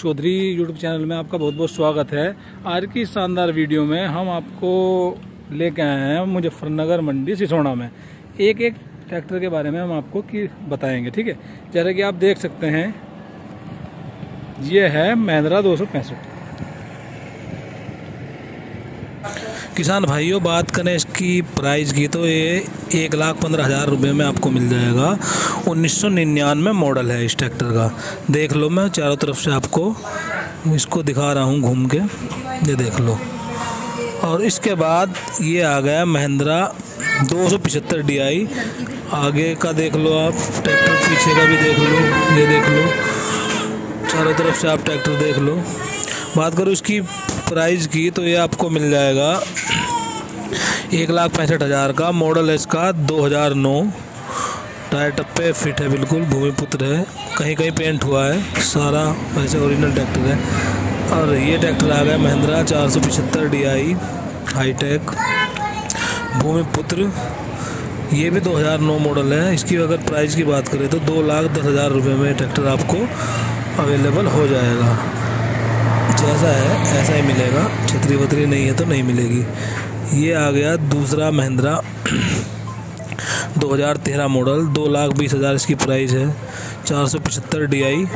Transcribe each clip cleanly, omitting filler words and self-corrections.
Chaudhary YouTube channel में आपका बहुत बहुत स्वागत है। आज की शानदार वीडियो में हम आपको लेके आए हैं मुजफ्फरनगर मंडी सिसौना में। एक एक ट्रैक्टर के बारे में हम आपको बताएंगे, ठीक है। जैसा कि आप देख सकते हैं, ये है महिंद्रा 265। किसान भाइयों, बात करें इसकी प्राइस की तो ये 1,15,000 रुपये में आपको मिल जाएगा। 1999 मॉडल है इस ट्रैक्टर का। देख लो, मैं चारों तरफ से आपको इसको दिखा रहा हूँ घूम के, ये देख लो। और इसके बाद ये आ गया महिंद्रा 275 DI। आगे का देख लो आप ट्रैक्टर, पीछे का भी देख लो, ये देख लो, चारों तरफ से आप ट्रैक्टर देख लो। बात करो इसकी प्राइस की तो ये आपको मिल जाएगा 1,65,000 का। मॉडल है इसका 2009। टायर टप्पे फिट है, बिल्कुल भूमिपुत्र है, कहीं कहीं पेंट हुआ है, सारा वैसे ओरिजिनल ट्रैक्टर है। और ये ट्रैक्टर आ गया महिंद्रा 475 DI हाईटेक भूमिपुत्र, ये भी 2009 मॉडल है। इसकी अगर प्राइस की बात करें तो 2,10,000 रुपये में ट्रैक्टर आपको अवेलेबल हो जाएगा। जैसा है ऐसा ही मिलेगा, छतरी वतरी नहीं है तो नहीं मिलेगी। ये आ गया दूसरा महिंद्रा 2013 मॉडल, 2,20,000 इसकी प्राइस है, 475 DI।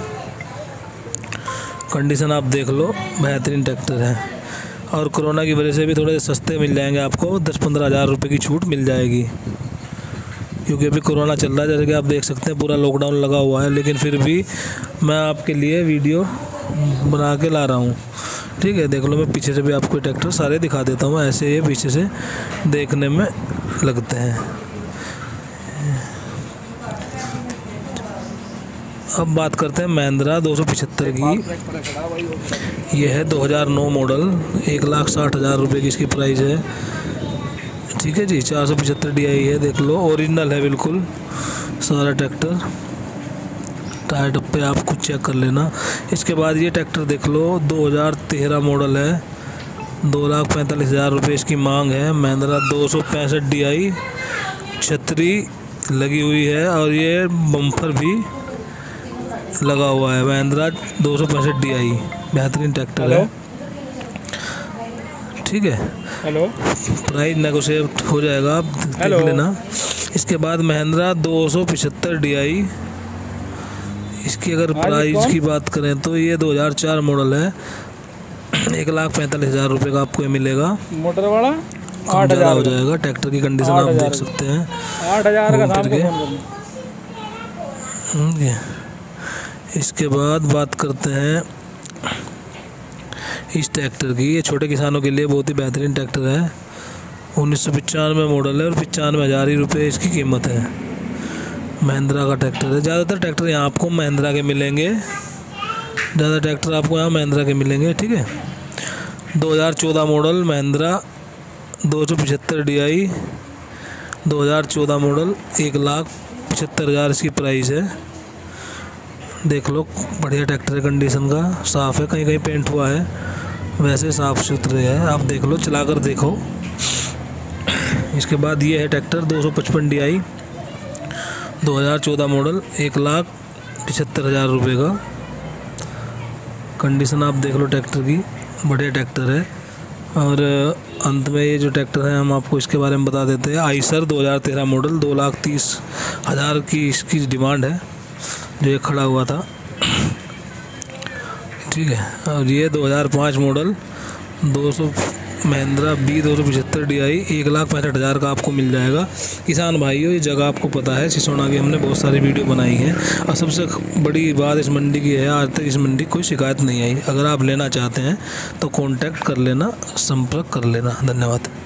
कंडीशन आप देख लो, बेहतरीन ट्रैक्टर है। और कोरोना की वजह से भी थोड़े सस्ते मिल जाएंगे आपको, 10-15 हज़ार रुपये की छूट मिल जाएगी, क्योंकि अभी कोरोना चल रहा है। जैसे कि आप देख सकते हैं पूरा लॉकडाउन लगा हुआ है, लेकिन फिर भी मैं आपके लिए वीडियो बना के ला रहा हूँ, ठीक है। देख लो, मैं पीछे से भी आपको ट्रैक्टर सारे दिखा देता हूँ, ऐसे ये पीछे से देखने में लगते हैं। अब बात करते हैं महिंद्रा 275 की। यह है 2009 मॉडल, 1,60,000 रुपये की इसकी प्राइस है, ठीक है जी। 475 DI है, देख लो, ओरिजिनल है बिल्कुल सारा ट्रैक्टर। टायर डब्बे आप कुछ चेक कर लेना। इसके बाद ये ट्रैक्टर देख लो, 2013 मॉडल है, 2,45,000 रुपये इसकी मांग है। महिंद्रा 265 DI, छतरी लगी हुई है और ये बम्पर भी लगा हुआ है। महिंद्रा 265 DI बेहतरीन ट्रैक्टर है, ठीक है। हेलो, प्राइस नेगोशिएट हो जाएगा, आप देख लेना। इसके बाद महिंद्रा 275 DI, इसकी अगर प्राइस की बात करें तो ये 2004 मॉडल है, 1,45,000 रुपये का आपको ये मिलेगा। मोटर वाला 8,000 हो जाएगा। ट्रैक्टर की कंडीशन आप देख सकते हैं, 8,000 का काम करके। इसके बाद बात करते हैं इस ट्रैक्टर की, ये छोटे किसानों के लिए बहुत ही बेहतरीन ट्रैक्टर है। 1995 मॉडल है और 95,000 ही रुपये इसकी कीमत है। महिंद्रा का ट्रैक्टर है। ज़्यादातर ट्रैक्टर यहाँ आपको महिंद्रा के मिलेंगे, ज़्यादा ट्रैक्टर आपको यहाँ महिंद्रा के मिलेंगे, ठीक है। 2014 मॉडल महिंद्रा 275 DI, 2014 मॉडल, 1,75,000 इसकी प्राइस है। देख लो, बढ़िया ट्रैक्टर है, कंडीशन का साफ़ है, कहीं कहीं पेंट हुआ है, वैसे साफ़ सुथरे है, आप देख लो, चला कर देखो। इसके बाद ये है ट्रैक्टर 255 DI, 2014 मॉडल, 1,75,000 रुपये का। कंडीशन आप देख लो ट्रैक्टर की, बढ़िया ट्रैक्टर है। और अंत में ये जो ट्रैक्टर है, हम आपको इसके बारे में बता देते हैं। आइसर 2013 मॉडल, 2,30,000 की इसकी डिमांड है, जो ये खड़ा हुआ था, ठीक है। और ये 2005 मॉडल महिंद्रा बी 275 DI, 1,65,000 का आपको मिल जाएगा। किसान भाइयों, ये जगह आपको पता है सिसौना की, हमने बहुत सारी वीडियो बनाई है। और सबसे बड़ी बात इस मंडी की है, आज तक इस मंडी कोई शिकायत नहीं आई। अगर आप लेना चाहते हैं तो कांटेक्ट कर लेना, संपर्क कर लेना। धन्यवाद।